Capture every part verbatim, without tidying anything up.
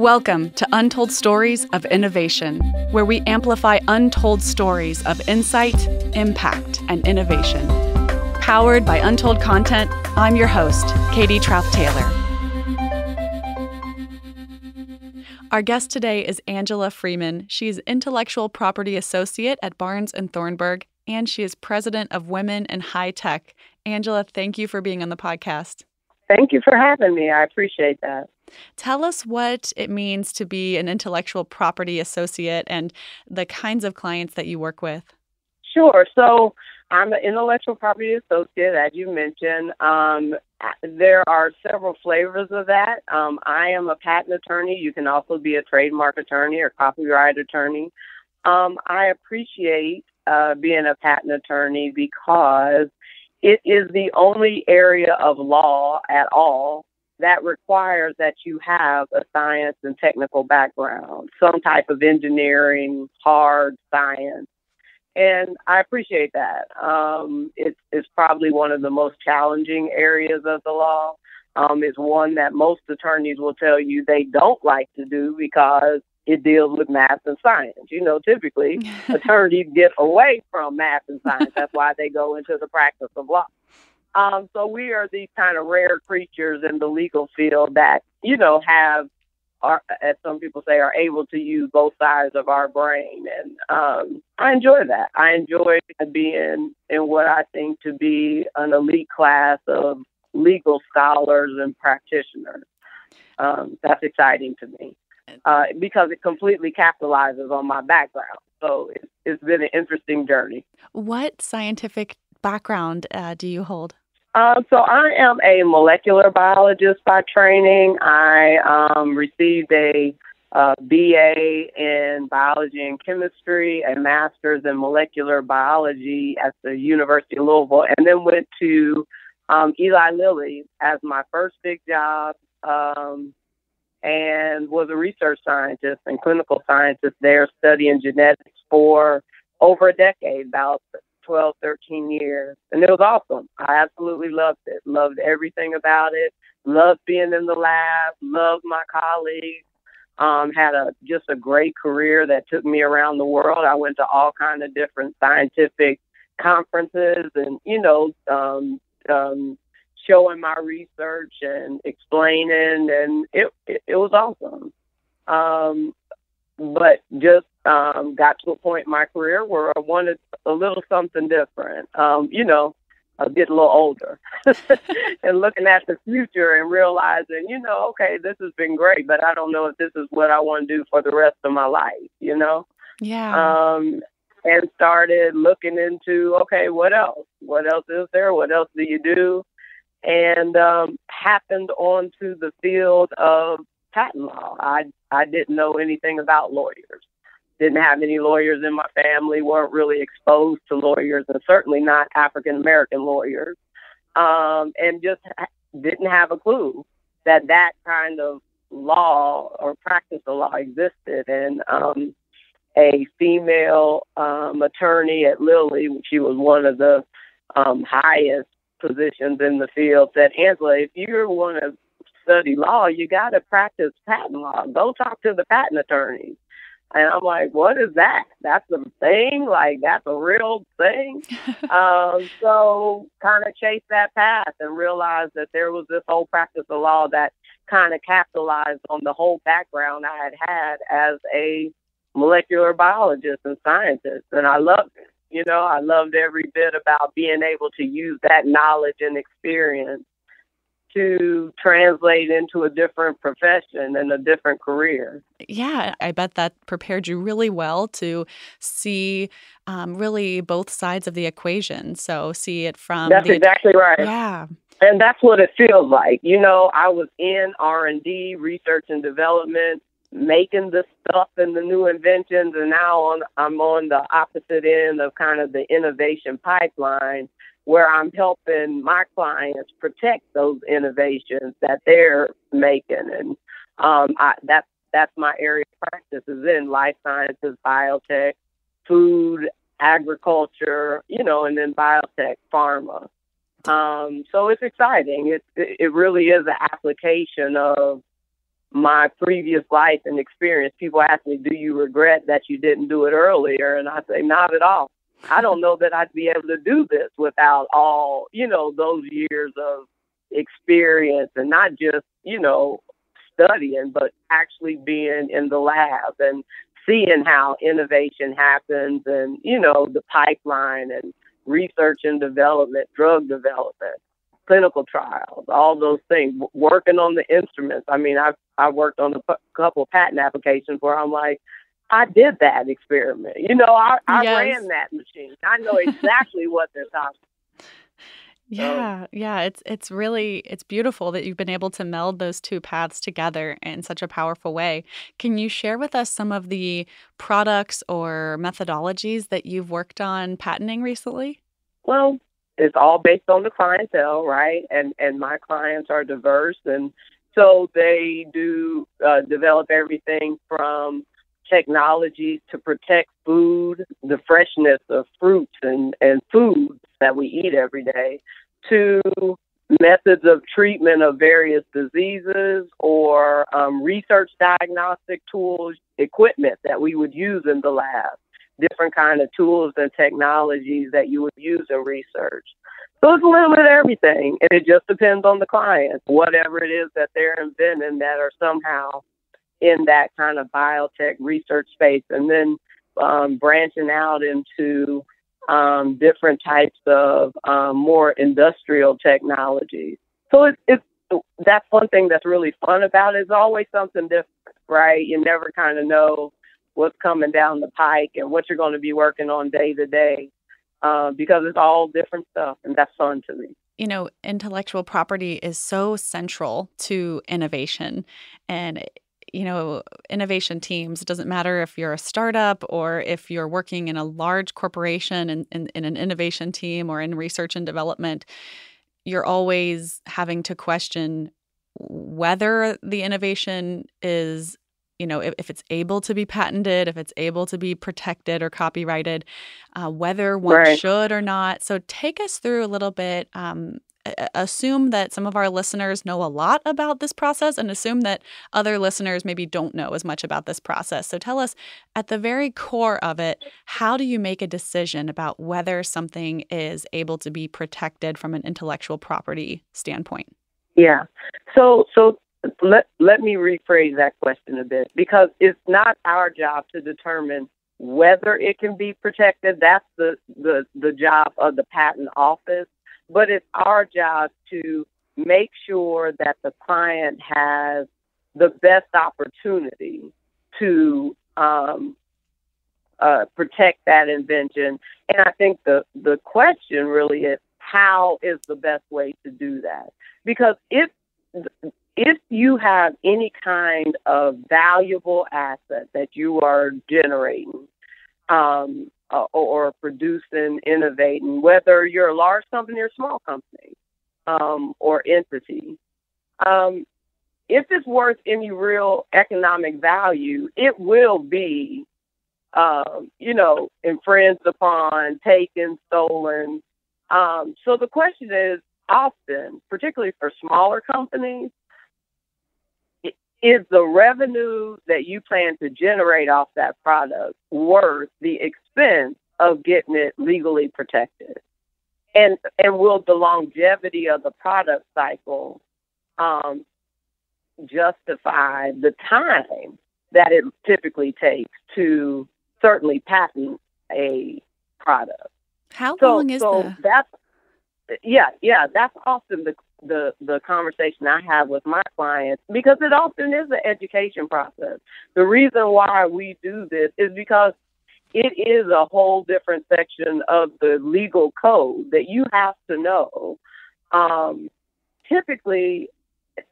Welcome to Untold Stories of Innovation, where we amplify untold stories of insight, impact, and innovation. Powered by Untold Content, I'm your host, Katie Trauth-Taylor. Our guest today is Angela Freeman. She is Intellectual Property Associate at Barnes and Thornburg, and she is President of Women and Hi Tech. Angela, thank you for being on the podcast. Thank you for having me. I appreciate that. Tell us what it means to be an Intellectual Property Associate and the kinds of clients that you work with. Sure. So I'm an Intellectual Property Associate, as you mentioned. Um, there are several flavors of that. Um, I am a patent attorney. You can also be a trademark attorney or copyright attorney. Um, I appreciate uh, being a patent attorney because it is the only area of law at all that requires that you have a science and technical background, some type of engineering, hard science. And I appreciate that. Um, it's, it's probably one of the most challenging areas of the law. Um, it's one that most attorneys will tell you they don't like to do because it deals with math and science. You know, typically, attorneys get away from math and science. That's why they go into the practice of law. Um, so we are these kind of rare creatures in the legal field that, you know, have, are, as some people say, are able to use both sides of our brain. And um, I enjoy that. I enjoy being in what I think to be an elite class of legal scholars and practitioners. Um, that's exciting to me uh, because it completely capitalizes on my background. So it's, it's been an interesting journey. What scientific background uh, do you hold? Uh, so I am a molecular biologist by training. I um, received a uh, B A in biology and chemistry, a master's in molecular biology at the University of Louisville, and then went to um, Eli Lilly as my first big job um, and was a research scientist and clinical scientist there, studying genetics for over a decade, about twelve, thirteen years. And it was awesome. I absolutely loved it. Loved everything about it. Loved being in the lab. Loved my colleagues. Um, had a just a great career that took me around the world. I went to all kinds of different scientific conferences and, you know, um, um, showing my research and explaining. And it, it, it was awesome. Um, but just Um, got to a point in my career where I wanted a little something different. Um, you know, I get a little older and looking at the future and realizing, you know, okay, this has been great, but I don't know if this is what I want to do for the rest of my life, you know? Yeah. Um, and started looking into, okay, what else? What else is there? What else do you do? And um, happened onto the field of patent law. I, I didn't know anything about lawyers. Didn't have any lawyers in my family, weren't really exposed to lawyers, and certainly not African-American lawyers, um, and just ha didn't have a clue that that kind of law or practice of law existed. And um, a female um, attorney at Lilly, she was one of the um, highest positions in the field, said, Angela, if you want to study law, you got to practice patent law. Go talk to the patent attorneys. And I'm like, what is that? That's a thing? Like, that's a real thing? um, so kind of chased that path and realized that there was this whole practice of law that kind of capitalized on the whole background I had had as a molecular biologist and scientist. And I loved it. You know, I loved every bit about being able to use that knowledge and experience to translate into a different profession and a different career. Yeah, I bet that prepared you really well to see um, really both sides of the equation. So see it from... That's the, exactly right. Yeah. And that's what it feels like. You know, I was in R and D, research and development, making the stuff and the new inventions, and now on, I'm on the opposite end of kind of the innovation pipeline, where I'm helping my clients protect those innovations that they're making. And um, I, that, that's my area of practice is in life sciences, biotech, food, agriculture, you know, and then biotech, pharma. Um, so it's exciting. It, it really is an application of my previous life and experience. People ask me, do you regret that you didn't do it earlier? And I say, not at all. I don't know that I'd be able to do this without all, you know, those years of experience, and not just, you know, studying, but actually being in the lab and seeing how innovation happens and, you know, the pipeline and research and development, drug development, clinical trials, all those things, working on the instruments. I mean, I've, I worked on a p- couple patent applications where I'm like, I did that experiment. You know, I, I yes. ran that machine. I know exactly what they're talking about. Yeah, yeah. It's it's really, it's beautiful that you've been able to meld those two paths together in such a powerful way. Can you share with us some of the products or methodologies that you've worked on patenting recently? Well, it's all based on the clientele, right? And and my clients are diverse. And so they do uh, develop everything from technologies to protect food, the freshness of fruits and, and foods that we eat every day, to methods of treatment of various diseases or um, research diagnostic tools, equipment that we would use in the lab, different kind of tools and technologies that you would use in research. So it's a little bit of everything, and it just depends on the client, whatever it is that they're inventing that are somehow in that kind of biotech research space, and then um, branching out into um, different types of um, more industrial technologies. So it's, it's that's one thing that's really fun about it. It's always something different, right? You never kind of know what's coming down the pike and what you're going to be working on day to day, uh, because it's all different stuff, and that's fun to me. You know, intellectual property is so central to innovation, and it, you know, innovation teams, it doesn't matter if you're a startup or if you're working in a large corporation and in, in, in an innovation team or in research and development, you're always having to question whether the innovation is, you know, if, if it's able to be patented, if it's able to be protected or copyrighted, uh, whether one right. should or not. So take us through a little bit. Um, assume that some of our listeners know a lot about this process, and assume that other listeners maybe don't know as much about this process. So tell us, at the very core of it, how do you make a decision about whether something is able to be protected from an intellectual property standpoint? Yeah. So so let, let me rephrase that question a bit, because it's not our job to determine whether it can be protected. That's the, the, the job of the patent office. But it's our job to make sure that the client has the best opportunity to um, uh, protect that invention. And I think the, the question really is, how is the best way to do that? Because if, if you have any kind of valuable asset that you are generating, um, Uh, or producing, innovating, whether you're a large company or a small company um, or entity. Um, if it's worth any real economic value, it will be, uh, you know, infringed upon, taken, stolen. Um, so the question is often, particularly for smaller companies, is the revenue that you plan to generate off that product worth the expense of getting it legally protected? And and will the longevity of the product cycle um, justify the time that it typically takes to certainly patent a product? How so, long is so that? That's, yeah, yeah, that's often the the the conversation I have with my clients, because it often is an education process. The reason why we do this is because it is a whole different section of the legal code that you have to know. Um, typically,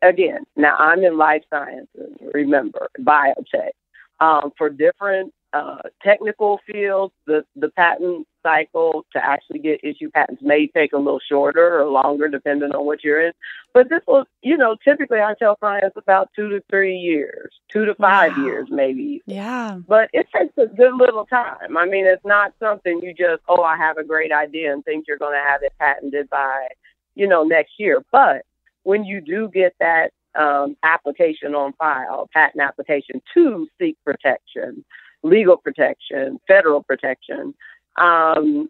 again, now I'm in life sciences, remember, biotech. Um, for different uh, technical fields, the, the patent cycle to actually get issued patents may take a little shorter or longer, depending on what you're in. But this will, you know, typically I tell clients about two to three years, two to five wow. years maybe. Yeah. But it takes a good little time. I mean, it's not something you just, oh, I have a great idea and think you're going to have it patented by, you know, next year. But when you do get that um, application on file, patent application, to seek protection, legal protection, federal protection, um,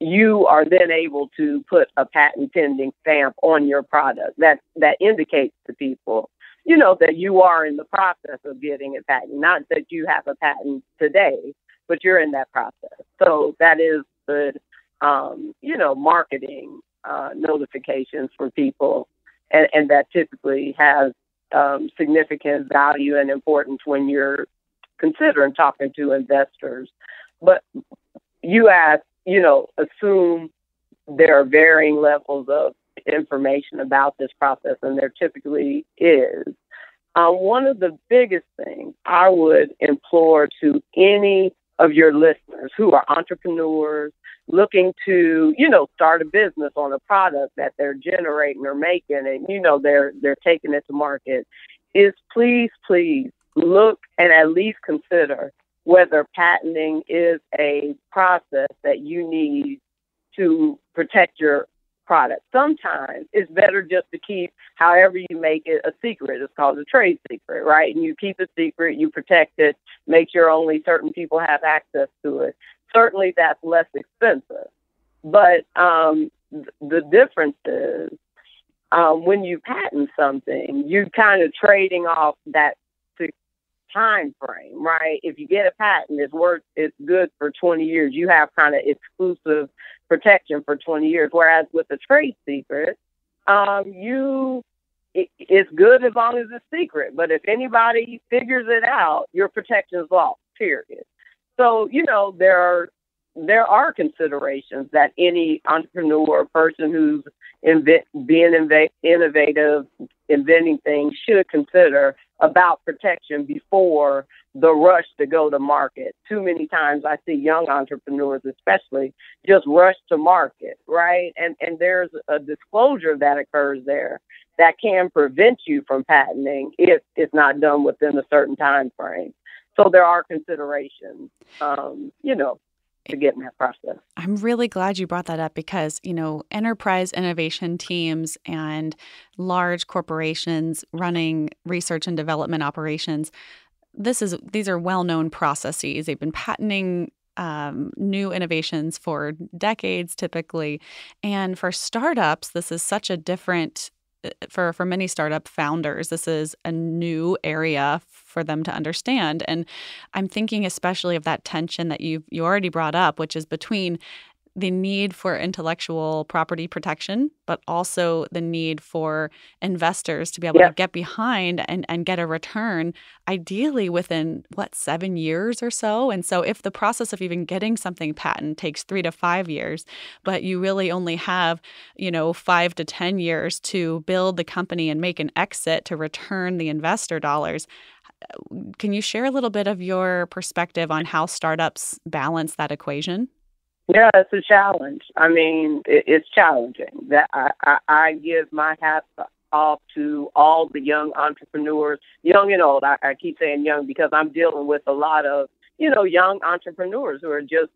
you are then able to put a patent pending stamp on your product. That that indicates to people, you know, that you are in the process of getting a patent, not that you have a patent today, but you're in that process. So that is the, um, you know, marketing uh, notifications for people. And, and that typically has um, significant value and importance when you're considering talking to investors. But you ask, you know, assume there are varying levels of information about this process, and there typically is. Uh, one of the biggest things I would implore to any of your listeners who are entrepreneurs looking to, you know, start a business on a product that they're generating or making, and, you know, they're they're taking it to market, is please, please look and at least consider whether patenting is a process that you need to protect your product. Sometimes it's better just to keep, however you make it, a secret. It's called a trade secret, right? And you keep it secret, you protect it, make sure only certain people have access to it. Certainly that's less expensive. But um, th- the difference is um, when you patent something, you're kind of trading off that time frame, right? If you get a patent, it's worth, it's good for twenty years. You have kind of exclusive protection for twenty years. Whereas with a trade secret, um, you, it, it's good as long as it's secret. But if anybody figures it out, your protection is lost, period. So, you know, there are, there are considerations that any entrepreneur or person who's invent, being inv- innovative, inventing things should consider about protection before the rush to go to market. Too many times I see young entrepreneurs, especially, just rush to market, right? And and there's a disclosure that occurs there that can prevent you from patenting if it's not done within a certain time frame. So there are considerations, um, you know, to get in that process. I'm really glad you brought that up because, you know, enterprise innovation teams and large corporations running research and development operations, this is these are well-known processes. They've been patenting um, new innovations for decades, typically. And for startups, this is such a different For, for many startup founders, this is a new area for them to understand. And I'm thinking especially of that tension that you you already brought up, which is between the need for intellectual property protection, but also the need for investors to be able yeah. to get behind and, and get a return, ideally within, what, seven years or so? And so if the process of even getting something patent takes three to five years, but you really only have, you know, five to ten years to build the company and make an exit to return the investor dollars, can you share a little bit of your perspective on how startups balance that equation? Yeah, it's a challenge. I mean, it, it's challenging. That I, I, I give my hat off to all the young entrepreneurs, young and old. I, I keep saying young because I'm dealing with a lot of, you know, young entrepreneurs who are just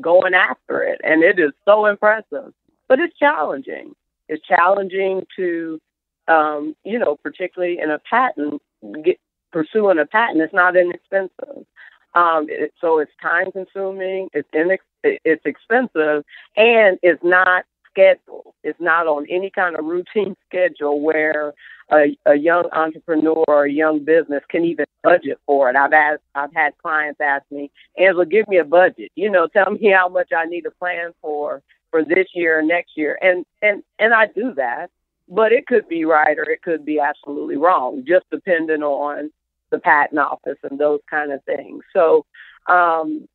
going after it. And it is so impressive. But it's challenging. It's challenging to, um, you know, particularly in a patent, get, pursuing a patent is not inexpensive. Um, it, so it's time consuming, it's inex- it's expensive, and it's not scheduled. It's not on any kind of routine schedule where a, a young entrepreneur or a young business can even budget for it. I've asked, I've had clients ask me, Angela, give me a budget. You know, tell me how much I need to plan for for this year or next year. And and and I do that, but it could be right or it could be absolutely wrong, just depending on the patent office and those kind of things. So um,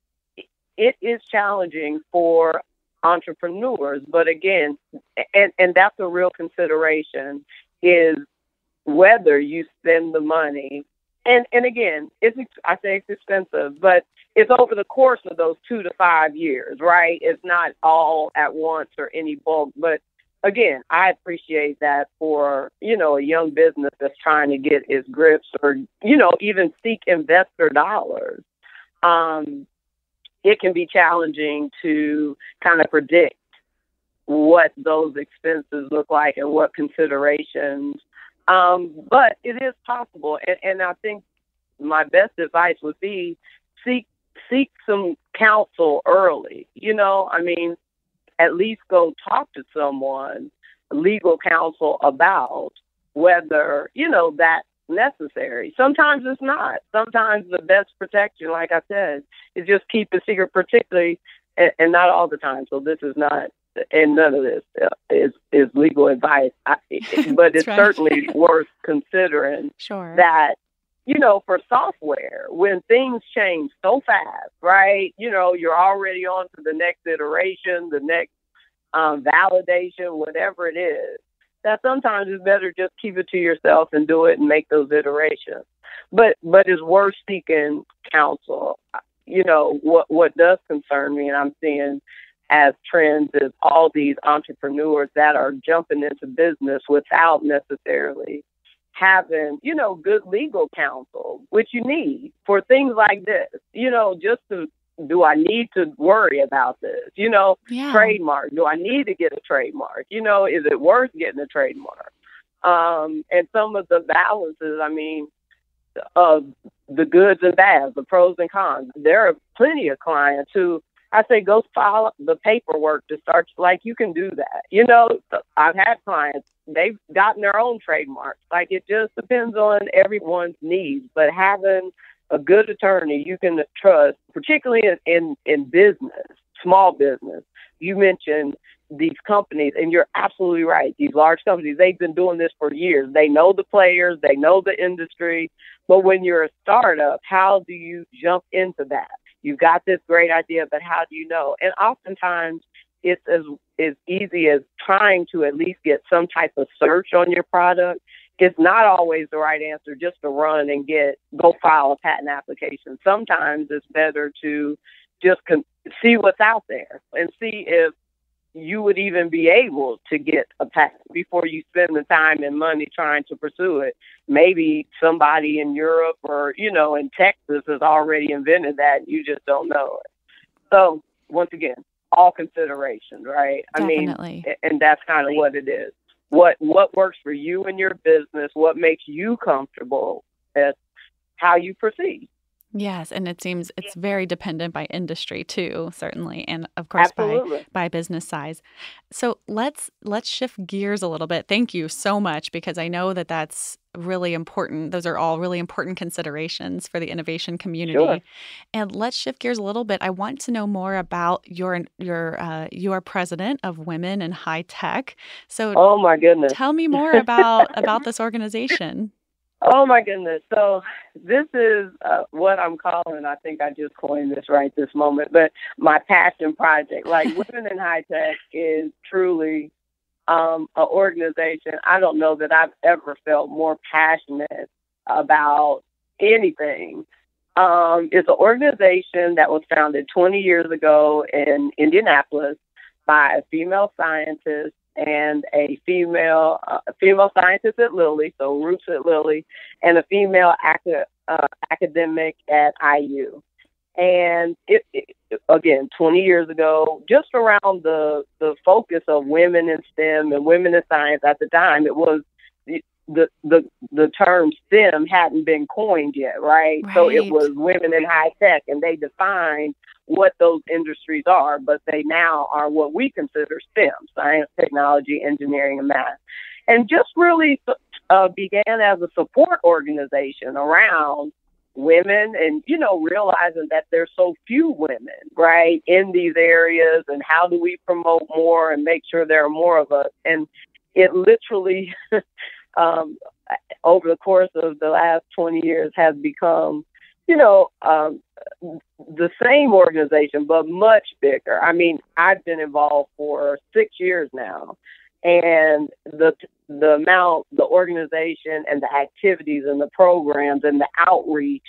it is challenging for entrepreneurs, but again, and, and that's a real consideration, is whether you spend the money. And, and again, it's, I say it's expensive, but it's over the course of those two to five years, right? It's not all at once or any bulk, but again, I appreciate that for, you know, a young business that's trying to get its grips or, you know, even seek investor dollars. Um, it can be challenging to kind of predict what those expenses look like and what considerations Um, but it is possible. And, and I think my best advice would be seek seek some counsel early. You know, I mean, at least go talk to someone, legal counsel, about whether, you know, that's necessary. Sometimes it's not. Sometimes the best protection, like I said, is just keep the secret, particularly, and, and not all the time. So this is not, and none of this is, is legal advice, I, but it's right. certainly worth considering sure. that, you know, for software, when things change so fast, right? You know, you're already on to the next iteration, the next um, validation, whatever it is, that sometimes it's better just keep it to yourself and do it and make those iterations. But but it's worth seeking counsel. You know, what what does concern me, and I'm seeing as trends, is all these entrepreneurs that are jumping into business without necessarily having, you know, good legal counsel, which you need for things like this, you know, just to, do I need to worry about this? You know, yeah. trademark, do I need to get a trademark? You know, is it worth getting a trademark? Um, and some of the balances, I mean, of the goods and bads, the pros and cons, there are plenty of clients who, I say, go file the paperwork to start. Like, you can do that. You know, I've had clients, they've gotten their own trademarks. Like, it just depends on everyone's needs. But having a good attorney you can trust, particularly in, in, in business, small business, you mentioned these companies, and you're absolutely right. These large companies, they've been doing this for years. They know the players. They know the industry. But when you're a startup, how do you jump into that? You've got this great idea, but how do you know? And oftentimes it's as, as easy as trying to at least get some type of search on your product. It's not always the right answer just to run and get, go file a patent application. Sometimes it's better to just con- see what's out there and see if you would even be able to get a patent before you spend the time and money trying to pursue it. Maybe somebody in Europe or, you know, in Texas has already invented that. And you just don't know it. So once again, all consideration, right? Definitely. I mean, and that's kind of what it is. What what works for you and your business, what makes you comfortable, that's how you proceed. Yes, and it seems it's very dependent by industry too, certainly, and of course by, by business size. So let's let's shift gears a little bit. Thank you so much, because I know that that's really important. Those are all really important considerations for the innovation community. Sure. And let's shift gears a little bit. I want to know more about your your uh, you are president of Women in Hi Tech. So oh my goodness, tell me more about about this organization. Oh, my goodness. So this is uh, what I'm calling, I think I just coined this right this moment, but my passion project. Like, Women in Hi Tech is truly um, an organization. I don't know that I've ever felt more passionate about anything. Um, it's an organization that was founded twenty years ago in Indianapolis by a female scientist and a female uh, female scientist at Lilly, so roots at Lilly, and a female ac- uh, academic at I U. And it, it, again, twenty years ago, just around the, the focus of women in STEM and women in science at the time, it was the the the, the term STEM hadn't been coined yet, right? right? So it was Women in Hi Tech, and they defined what those industries are, but they now are what we consider STEM, science, technology, engineering, and math. And just really uh, began as a support organization around women and, you know, realizing that there's so few women, right, in these areas, and how do we promote more and make sure there are more of us. And it literally, um, over the course of the last twenty years, has become, you know, um, the same organization, but much bigger. I mean, I've been involved for six years now, and the the amount, the organization and the activities and the programs and the outreach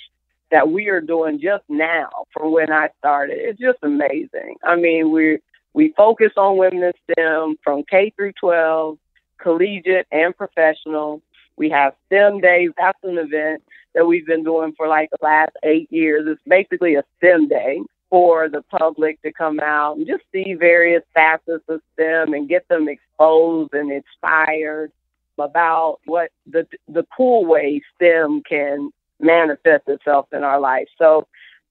that we are doing just now from when I started, it's just amazing. I mean, we we focus on women in STEM from K through twelve, collegiate and professional. We have STEM days. That's an event that we've been doing for like the last eight years. It's basically a STEM day for the public to come out and just see various facets of STEM and get them exposed and inspired. about what the the cool ways STEM can manifest itself in our life. So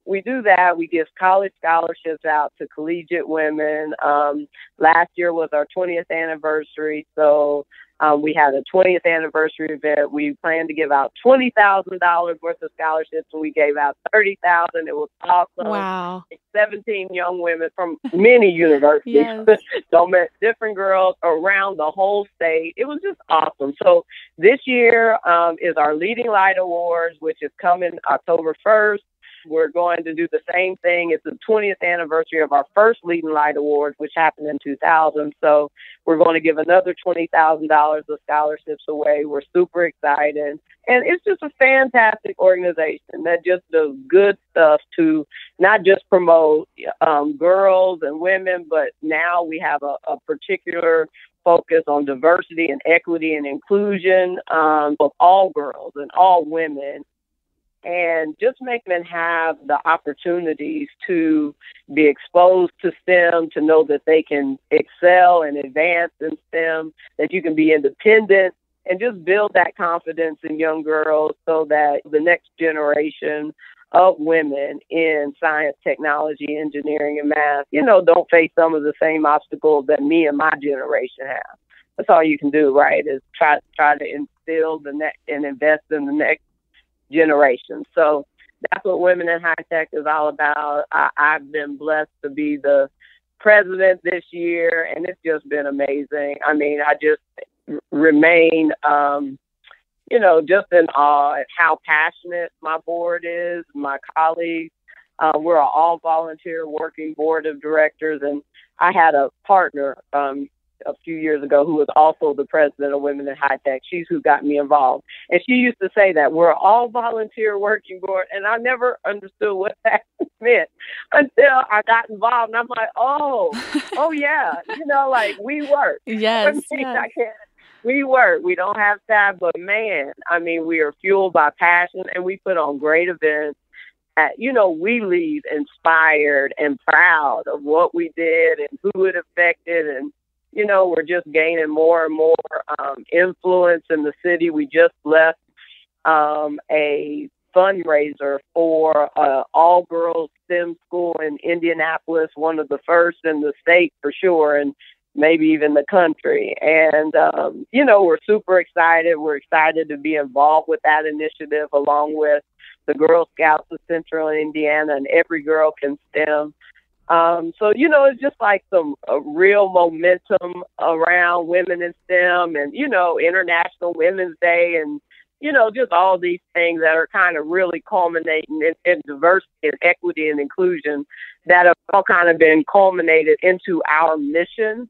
we do that. We give college scholarships out to collegiate women. Um, last year was our twentieth anniversary, so um, we had a twentieth anniversary event. We planned to give out twenty thousand dollars worth of scholarships, and we gave out thirty thousand dollars. It was awesome. Wow. seventeen young women from many universities. Yes. So met different girls around the whole state. It was just awesome. So this year um, is our Leading Light Awards, which is coming October first. We're going to do the same thing. It's the twentieth anniversary of our first Leading Light Awards, which happened in two thousand. So we're going to give another twenty thousand dollars of scholarships away. We're super excited. And it's just a fantastic organization that just does good stuff to not just promote um, girls and women, but now we have a, a particular focus on diversity and equity and inclusion um, of all girls and all women. And just make them have the opportunities to be exposed to STEM, to know that they can excel and advance in STEM, that you can be independent, and just build that confidence in young girls so that the next generation of women in science, technology, engineering, and math, you know, don't face some of the same obstacles that me and my generation have. That's all you can do, right, is try, try to instill the next and invest in the next generation. So that's what Women in High Tech is all about. I, I've been blessed to be the president this year, and it's just been amazing. I mean, I just r- remain, um, you know, just in awe at how passionate my board is, my colleagues. Uh, we're an all-volunteer working board of directors, and I had a partner um, a few years ago who was also the president of Women in High Tech. She's who got me involved. And she used to say that we're all volunteer working board. And I never understood what that meant until I got involved. And I'm like, oh, oh yeah. You know, like we work. Yes. I mean, yes. I can't. We work. We don't have time, but man, I mean, we are fueled by passion and we put on great events. You know, we leave inspired and proud of what we did and who it affected, and you know, we're just gaining more and more um, influence in the city. We just left um, a fundraiser for uh, all-girls STEM school in Indianapolis, one of the first in the state for sure, and maybe even the country. And, um, you know, we're super excited. We're excited to be involved with that initiative along with the Girl Scouts of Central Indiana and Every Girl Can STEM. Um, so, you know, it's just like some uh, real momentum around women in STEM and, you know, International Women's Day and, you know, just all these things that are kind of really culminating in, in diversity and equity and inclusion that have all kind of been culminated into our mission.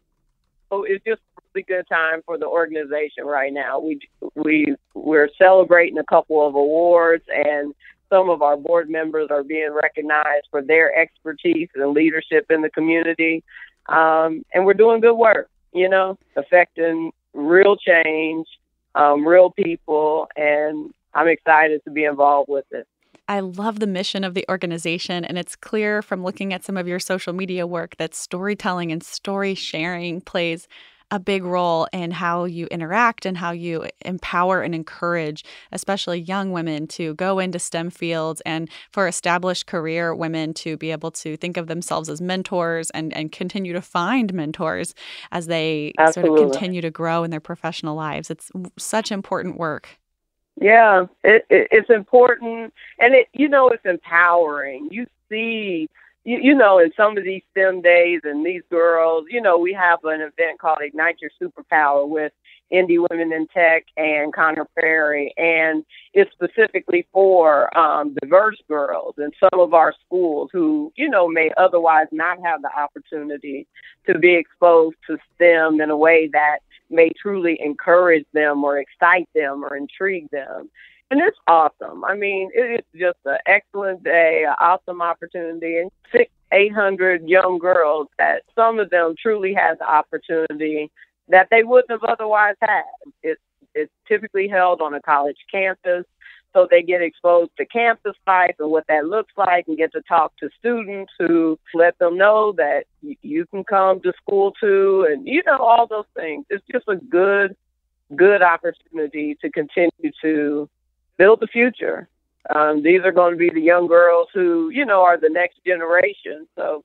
So it's just a really good time for the organization right now. We, we, we're celebrating a couple of awards, and some of our board members are being recognized for their expertise and leadership in the community. Um, and we're doing good work, you know, affecting real change, um, real people. And I'm excited to be involved with it. I love the mission of the organization, and it's clear from looking at some of your social media work that storytelling and story sharing plays a big role in how you interact and how you empower and encourage, especially young women, to go into STEM fields, and for established career women to be able to think of themselves as mentors and, and continue to find mentors as they Absolutely. Sort of continue to grow in their professional lives. It's such important work. Yeah, it, it, it's important. And, it you know, it's empowering. You see You, you know, in some of these STEM days and these girls, you know, we have an event called Ignite Your Superpower with Indie Women in Tech and Connor Prairie, and it's specifically for um, diverse girls in some of our schools who, you know, may otherwise not have the opportunity to be exposed to STEM in a way that may truly encourage them or excite them or intrigue them. And it's awesome. I mean, it's just an excellent day, an awesome opportunity. And six, eight hundred young girls that some of them truly have the opportunity that they wouldn't have otherwise had. It's, it's typically held on a college campus. So they get exposed to campus life and what that looks like, and get to talk to students who let them know that you can come to school too. And, you know, all those things. It's just a good good opportunity to continue to build the future. Um, these are going to be the young girls who, you know, are the next generation. So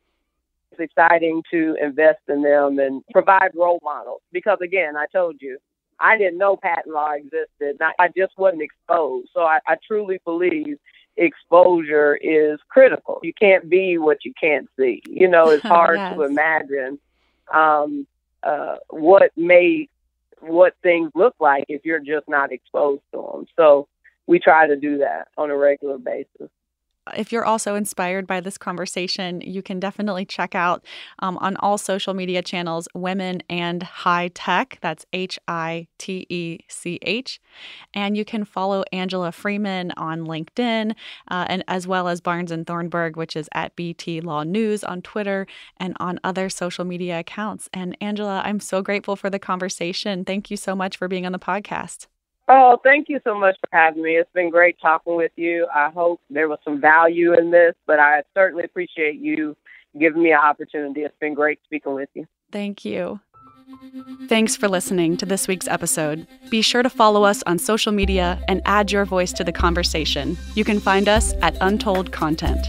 it's exciting to invest in them and provide role models. Because, again, I told you, I didn't know patent law existed. I just wasn't exposed. So I, I truly believe exposure is critical. You can't be what you can't see. You know, it's hard yes. to imagine um, uh, what may what things look like if you're just not exposed to them. So we try to do that on a regular basis. If you're also inspired by this conversation, you can definitely check out um, on all social media channels, Women and Hi Tech. That's H I T E C H. And you can follow Angela Freeman on LinkedIn, uh, and as well as Barnes and Thornburg, which is at B T Law News on Twitter and on other social media accounts. And Angela, I'm so grateful for the conversation. Thank you so much for being on the podcast. Oh, thank you so much for having me. It's been great talking with you. I hope there was some value in this, but I certainly appreciate you giving me an opportunity. It's been great speaking with you. Thank you. Thanks for listening to this week's episode. Be sure to follow us on social media and add your voice to the conversation. You can find us at Untold Content.